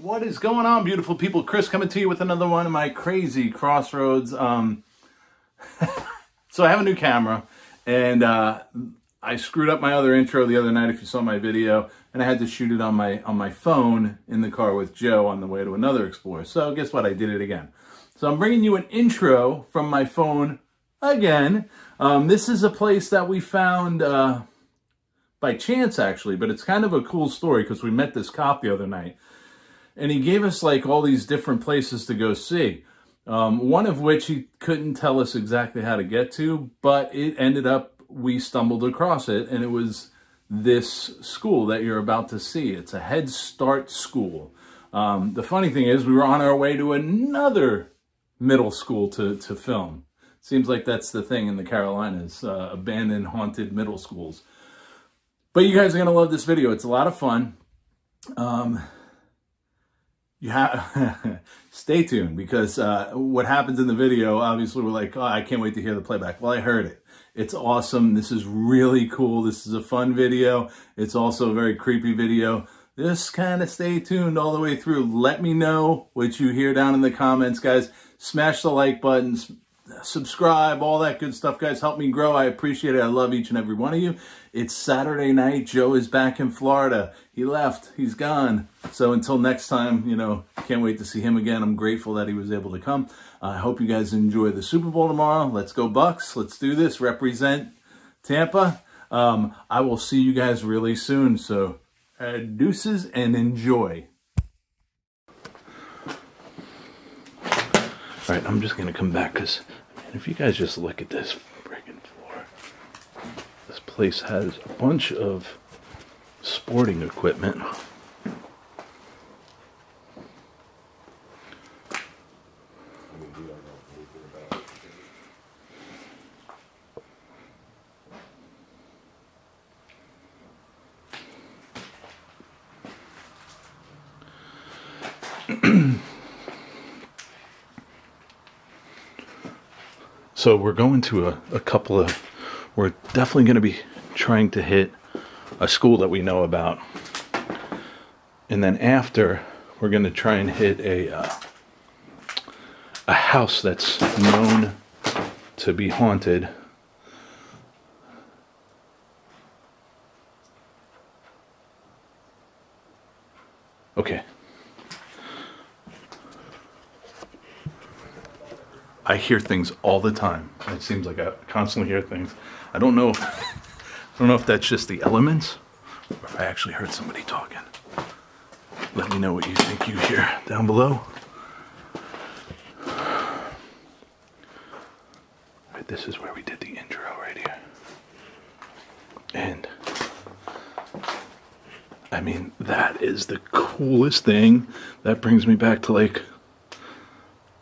What is going on, beautiful people? Chris coming to you with another one of my crazy crossroads. So I have a new camera, and I screwed up my other intro the other night if you saw my video, and I had to shoot it on my phone in the car with Joe on the way to another Explorer. So guess what? I did it again. So I'm bringing you an intro from my phone again. This is a place that we found by chance, actually, but it's kind of a cool story because we met this cop the other night. And he gave us like all these different places to go see, one of which he couldn't tell us exactly how to get to, but it ended up, we stumbled across it, and it was this school that you're about to see. It's a Head Start school. The funny thing is we were on our way to another middle school to film. Seems like that's the thing in the Carolinas, abandoned, haunted middle schools. But you guys are going to love this video. It's a lot of fun. Stay tuned, because what happens in the video, obviously we're like, oh, I can't wait to hear the playback. Well, I heard it. It's awesome. This is really cool. This is a fun video. It's also a very creepy video. Just kind of stay tuned all the way through. Let me know what you hear down in the comments, guys. Smash the like button, subscribe, all that good stuff, guys. Help me grow. I appreciate it. I love each and every one of you. It's Saturday night. Joe is back in Florida. He left. He's gone. So until next time, you know, can't wait to see him again. I'm grateful that he was able to come. I hope you guys enjoy the Super Bowl tomorrow. Let's go Bucks. Let's do this. Represent Tampa. I will see you guys really soon. So deuces and enjoy. All right, I'm just going to come back because if you guys just look at this freaking floor, this place has a bunch of sporting equipment. So we're going to a couple of, we're definitely going to be trying to hit a school that we know about. And then after, we're going to try and hit a house that's known to be haunted. Okay. I hear things all the time. It seems like I constantly hear things. I don't know if that's just the elements or if I actually heard somebody talking. Let me know what you think you hear down below. All right, this is where we did the intro right here. And I mean, that is the coolest thing. That brings me back to like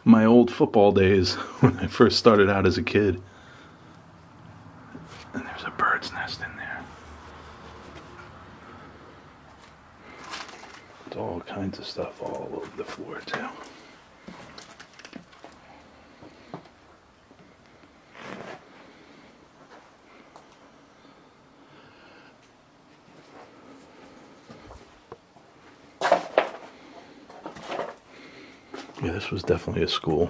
my old football days when I first started out as a kid. And there's a bird's nest in there. It's all kinds of stuff all over the floor too. Yeah, this was definitely a school.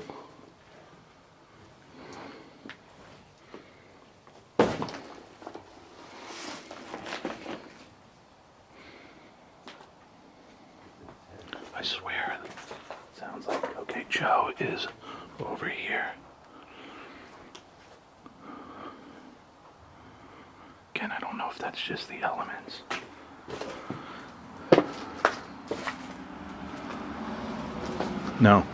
I swear, it sounds like, okay, Joe is over here. Again, I don't know if that's just the elements. No,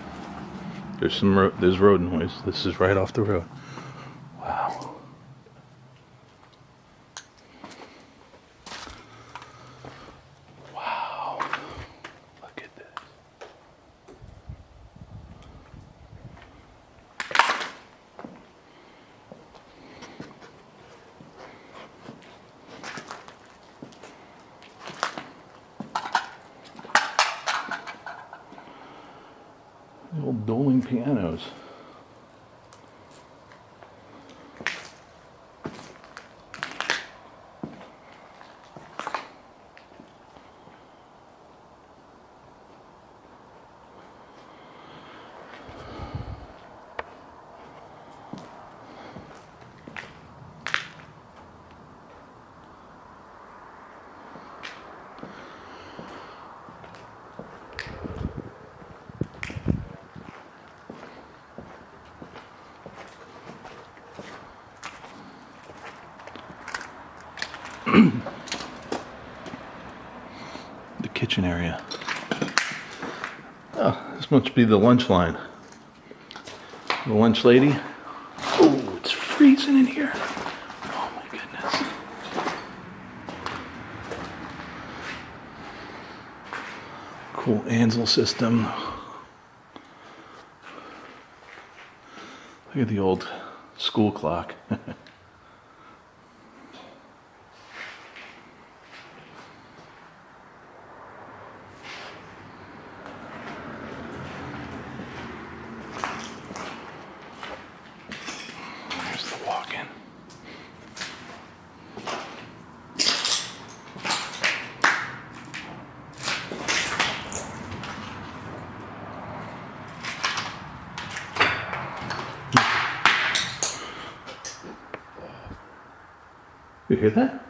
there's road noise. This is right off the road. Wow. Wow. Look at this. Old dueling pianos. The kitchen area. Oh, this must be the lunch line. The lunch lady. Oh, it's freezing in here. Oh my goodness. Cool Ansel system. Look at the old school clock. You hear that?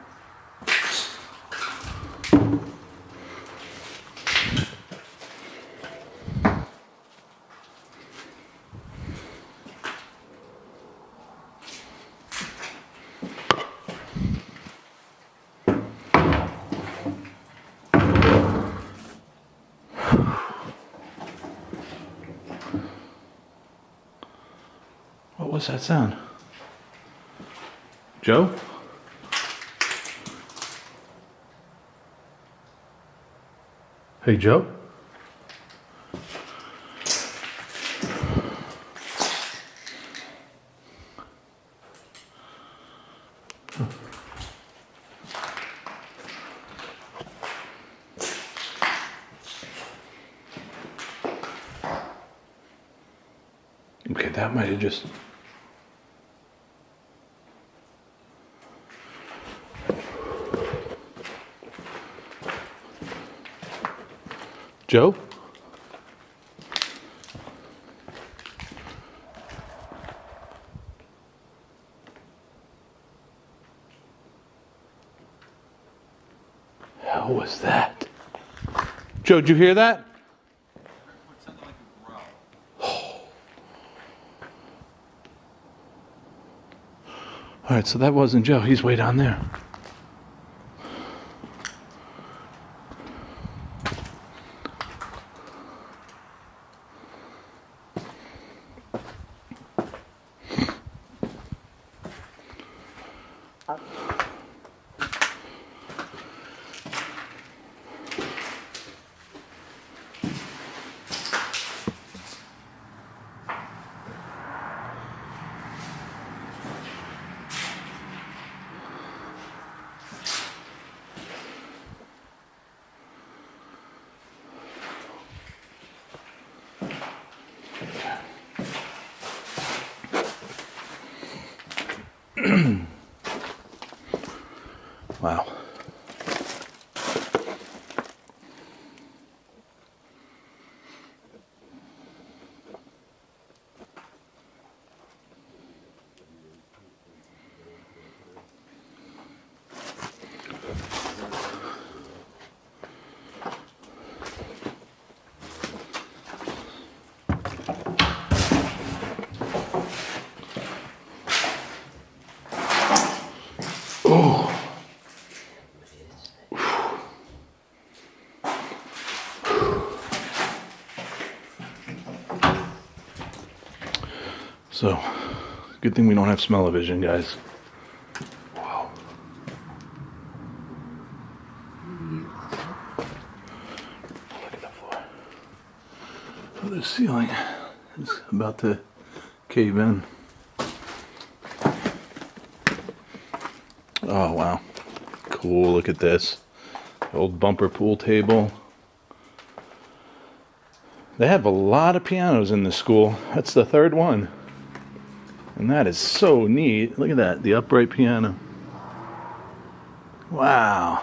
What was that sound? Joe? Hey, Joe? Huh. Okay, that might have just... Joe? How was that? Joe, did you hear that? It sounded like a growl. Oh. All right, so that wasn't Joe. He's way down there. Wow. So, good thing we don't have smell-o-vision, guys. Wow. Look at the floor. Oh, the ceiling is about to cave in. Oh, wow. Cool, look at this. The old bumper pool table. They have a lot of pianos in this school. That's the third one. And that is so neat. Look at that, the upright piano. Wow.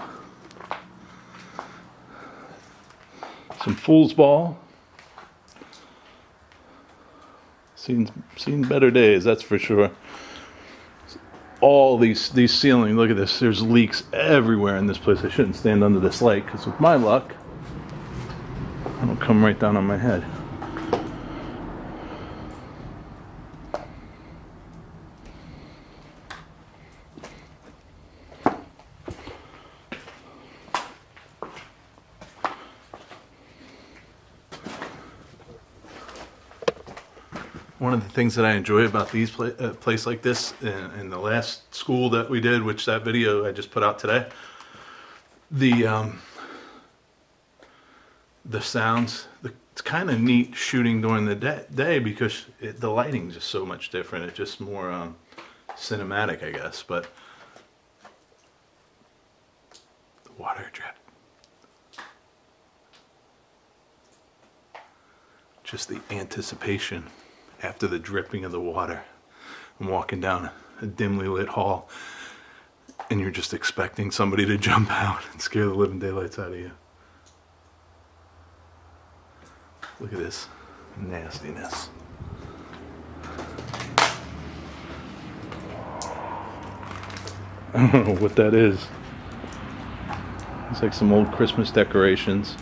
Some fool's ball. Seen better days, that's for sure. All these ceilings, look at this, there's leaks everywhere in this place. I shouldn't stand under this light, because with my luck, it'll come right down on my head. One of the things that I enjoy about these place like this, and the last school that we did, which that video I just put out today, the sounds, it's kind of neat shooting during the day because the lighting's just so much different. It's just more cinematic, I guess. But the water drip, just the anticipation. After the dripping of the water, I'm walking down a dimly lit hall and you're just expecting somebody to jump out and scare the living daylights out of you. Look at this nastiness. I don't know what that is. It's like some old Christmas decorations.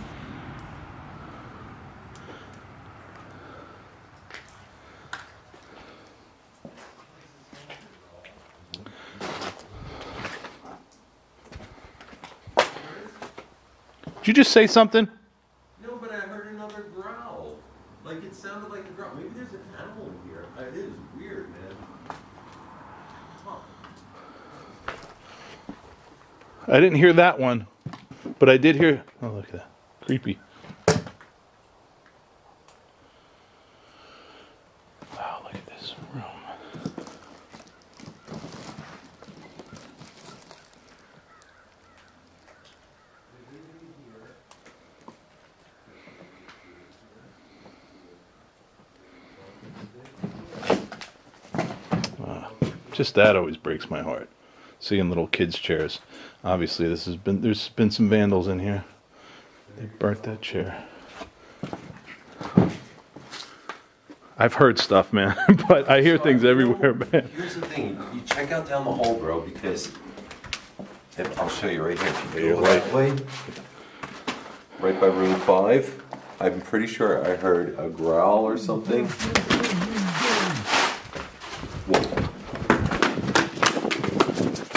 Did you just say something? No, but I heard another growl. Like, it sounded like a growl. Maybe there's an animal in here. It is weird, man. Huh. I didn't hear that one, but I did hear... Oh, look at that. Creepy. Wow, look at this room. Just that always breaks my heart, seeing little kids' chairs. Obviously, there's been some vandals in here. They burnt that chair. I've heard stuff, man, but I hear things everywhere, man. Here's the thing: you check out down the hall, bro, because I'll show you right here. If you go that way, right by room 5, I'm pretty sure I heard a growl or something. Whoa.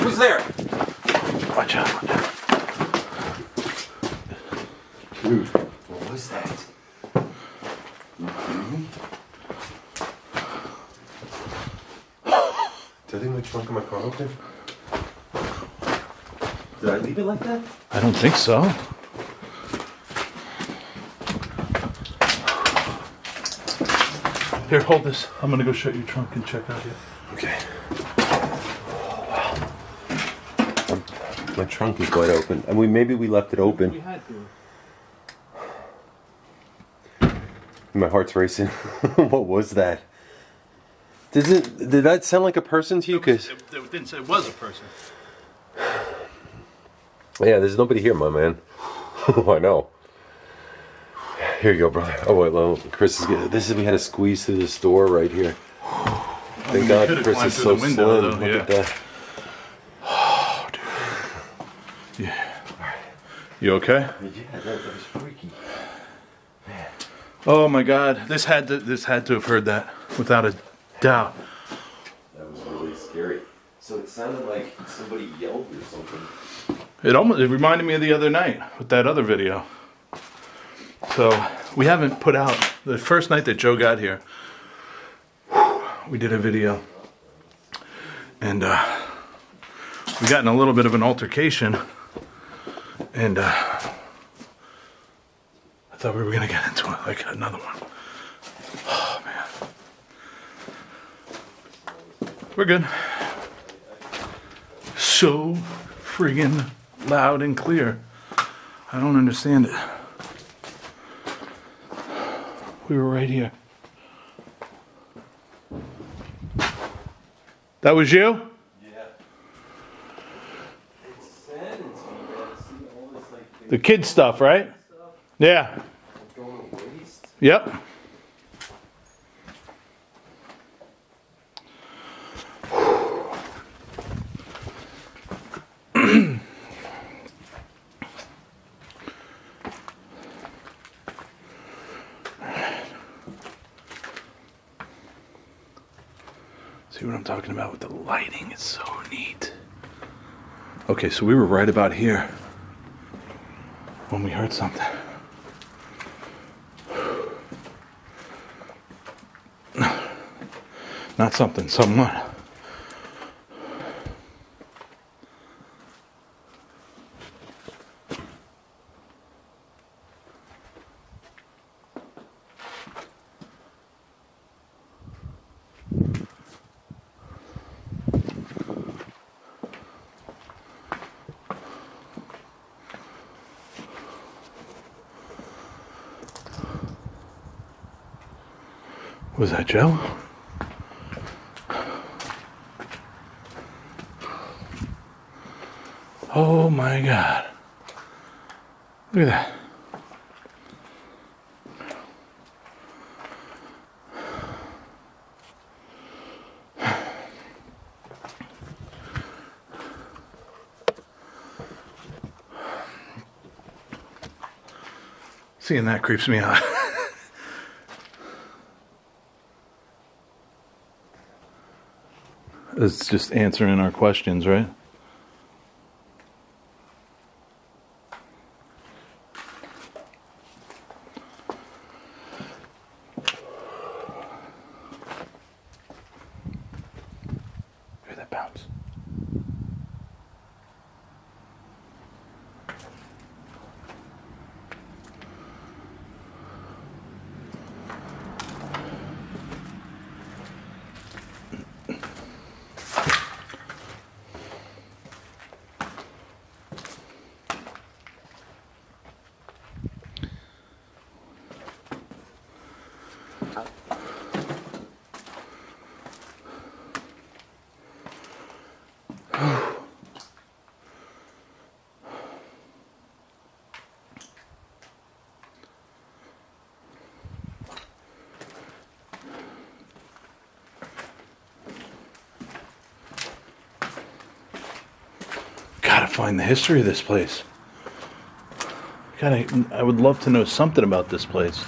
Who's there? Watch out, watch out. Dude, what was that? Mm-hmm. Did I leave my trunk in my car open? Did I leave it like that? I don't think so. Here, hold this. I'm gonna go shut your trunk and check out here. Okay. My trunk is wide open. And maybe we left it open. We had to. My heart's racing. What was that? Did that sound like a person to you? It didn't say it was a person. Yeah, there's nobody here, my man. I know. Here you go, brother. Oh wait, well, Chris is good. This is, we had to squeeze through this door right here. Thank God Chris is so slim. Look at that. Yeah. Alright. You okay? Yeah, that was freaky. Man. Oh my God, this had to have heard that without a doubt. That was really scary. So it sounded like somebody yelled or something. It reminded me of the other night with that other video. So we haven't put out the first night that Joe got here. we did a video, and we got in a little bit of an altercation, and I thought we were gonna get into it, like another one. Oh man, we're good. So friggin' loud and clear. I don't understand it. We were right here. That was you? Yeah. It's sad. It's all this, like, the kid stuff, right? Stuff. Yeah. It's going to waste. Yep. See what I'm talking about with the lighting? It's so neat. Okay, so we were right about here when we heard something. Not something, someone. Was that Joe? Oh my God. Look at that. Seeing that creeps me out. It's just answering our questions, right? Hear that bounce. Gotta find the history of this place. I would love to know something about this place.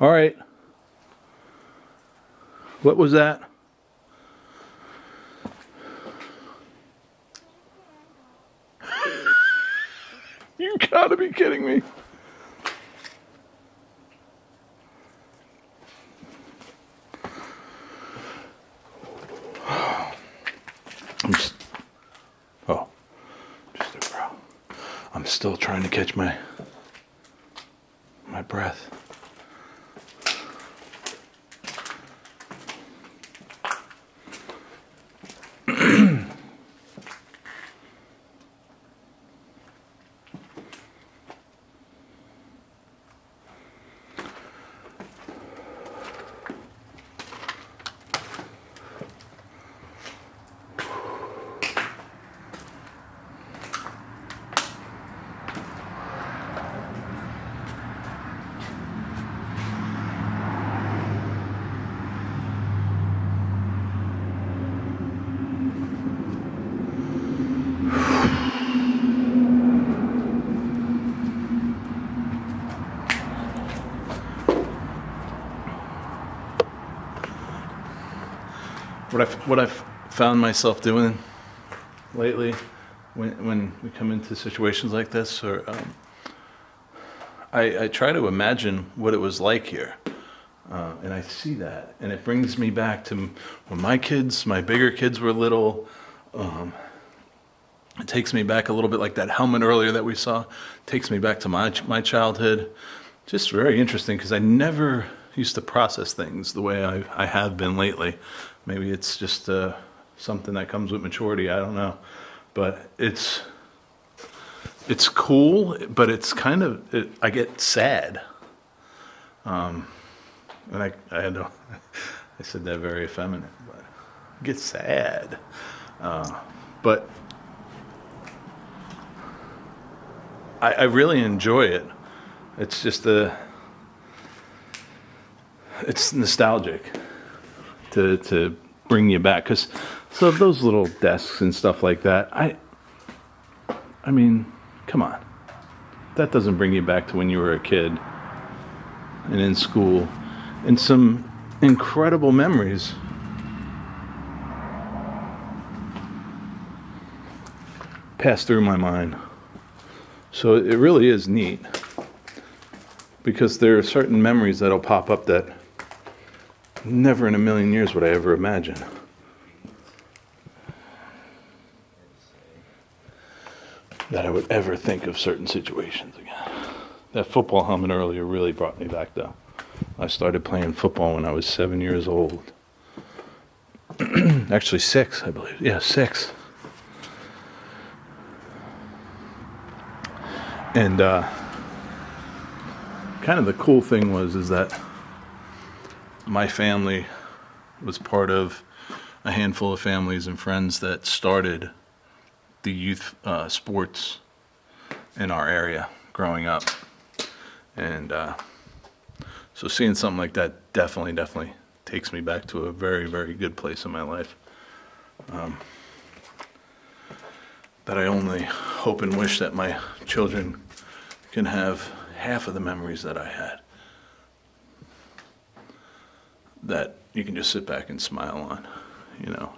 All right. What was that? You gotta be kidding me. I'm still trying to catch my breath. What I've found myself doing lately when we come into situations like this, or I try to imagine what it was like here, and I see that, and it brings me back to when my bigger kids were little. It takes me back a little bit, like that helmet earlier that we saw. It takes me back to my childhood. Just very interesting, because I never used to process things the way I have been lately. Maybe it's just something that comes with maturity, I don't know. But it's cool, but it's kind of, I get sad. And I said that very effeminate, but I get sad. But I really enjoy it. It's just it's nostalgic to bring you back. 'Cause so those little desks and stuff like that, I mean, come on. That doesn't bring you back to when you were a kid and in school and some incredible memories. Pass through my mind. So it really is neat, because there are certain memories that'll pop up that never in a million years would I ever imagine. That I would ever think of certain situations again. That football helmet earlier really brought me back though. I started playing football when I was 7 years old. Actually 6, I believe. Yeah, 6. And kind of the cool thing is that my family was part of a handful of families and friends that started the youth sports in our area growing up. And so seeing something like that definitely takes me back to a very, very good place in my life, that I only hope and wish that my children can have half of the memories that I had, that you can just sit back and smile on, you know.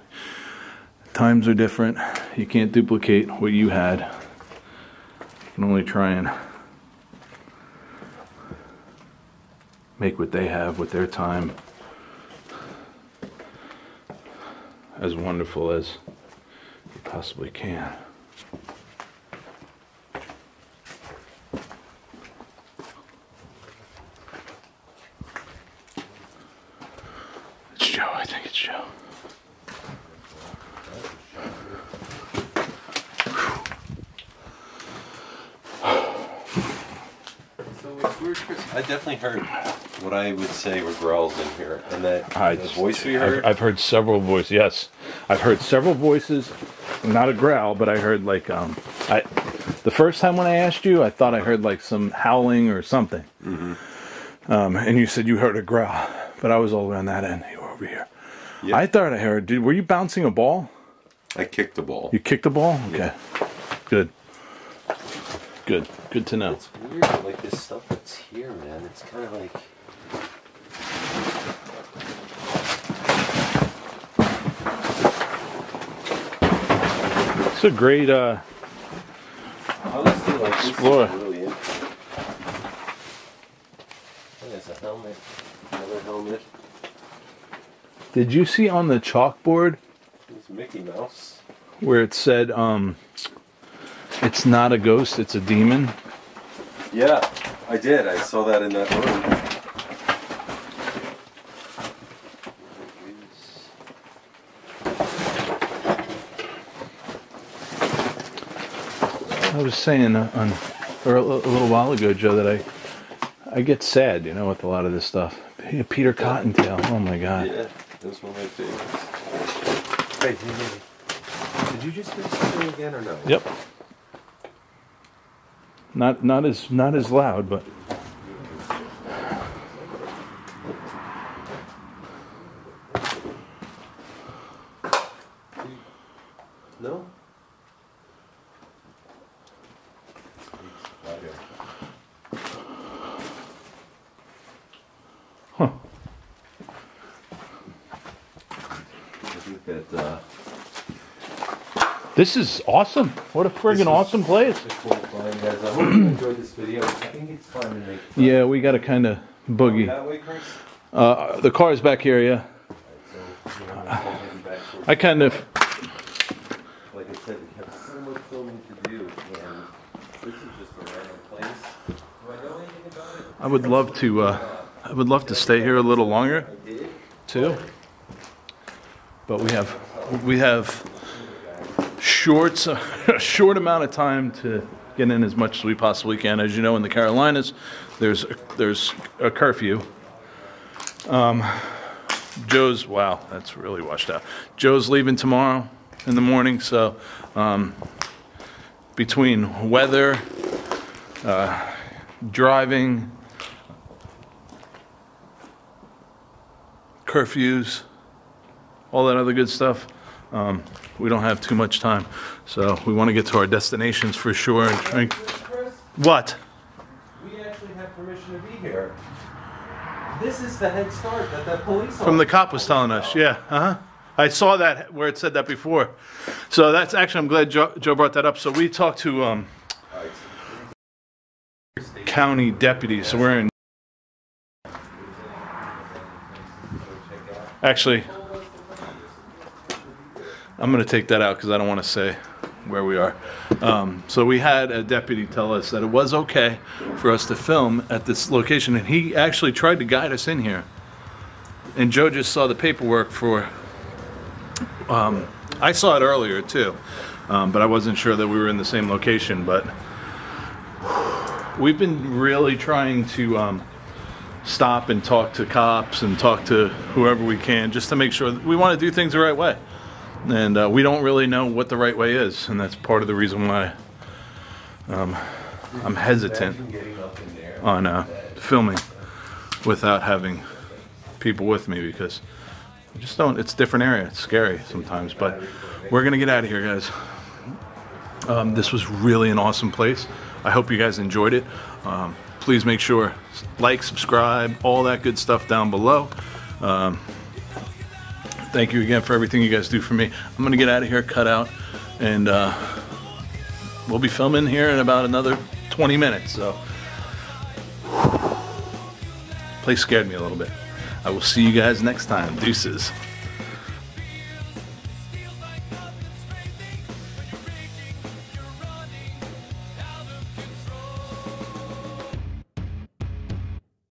Times are different. You can't duplicate what you had. You can only try and make what they have with their time as wonderful as you possibly can. It's Joe, I think it's Joe. I definitely heard what I would say were growls in here, and that voice we heard. I've heard several voices. Yes, I've heard several voices. Not a growl, but I heard like the first time when I asked you, I thought I heard like some howling or something. Mm-hmm. And you said you heard a growl, but I was all the way on that end. You were over here. Yep. I thought I heard. Dude, were you bouncing a ball? I kicked the ball. You kicked the ball. Okay, yeah. Good. Good. Good to know. It's weird, like this stuff that's here, man. It's kind of like... It's a great honestly, like, explorer. Really, there's a helmet. Another helmet. Did you see on the chalkboard? It's Mickey Mouse. Where it said, it's not a ghost, it's a demon. Yeah, I did. I saw that in that room. I was saying a little while ago, Joe, that I get sad, you know, with a lot of this stuff. Peter Cottontail, oh my God. Yeah, that was one of my favorites. Hey, did you just do something again or no? Yep. Not as loud, but no. Huh. I think that This is awesome. What a friggin' awesome place. I hope you enjoyed this video. I think it's fun to make fun. Yeah, we got to kind of boogie. That way, Chris? The car is back here, yeah. I kind of... Like I said, we have so much filming to do, and this is just a random place. Do I know anything about it? I would love to stay here a little longer, too. But we have a short amount of time to get in as much as we possibly can. As you know, in the Carolinas, there's a curfew. Joe's, wow, that's really washed out. Joe's leaving tomorrow in the morning, so between weather, driving, curfews, all that other good stuff, we don't have too much time, so we want to get to our destinations for sure. And what? We actually have permission to be here. This is the Head Start that the police officer from the cop was telling us. Yeah, I saw that where it said that before. So that's actually, I'm glad Joe brought that up. So we talked to county deputies. So we're in. Actually, I'm going to take that out because I don't want to say where we are. So we had a deputy tell us that it was okay for us to film at this location, and he actually tried to guide us in here. And Joe just saw the paperwork for, I saw it earlier too, but I wasn't sure that we were in the same location. But we've been really trying to stop and talk to cops and talk to whoever we can, just to make sure that we want to do things the right way. And we don't really know what the right way is, and that's part of the reason why I'm hesitant on filming without having people with me, because I just don't, it's a different area, it's scary sometimes, but we're going to get out of here, guys. This was really an awesome place. I hope you guys enjoyed it. Please make sure, like, subscribe, all that good stuff down below. Thank you again for everything you guys do for me. I'm going to get out of here, cut out, and we'll be filming here in about another 20 minutes. So, place scared me a little bit. I will see you guys next time. Deuces.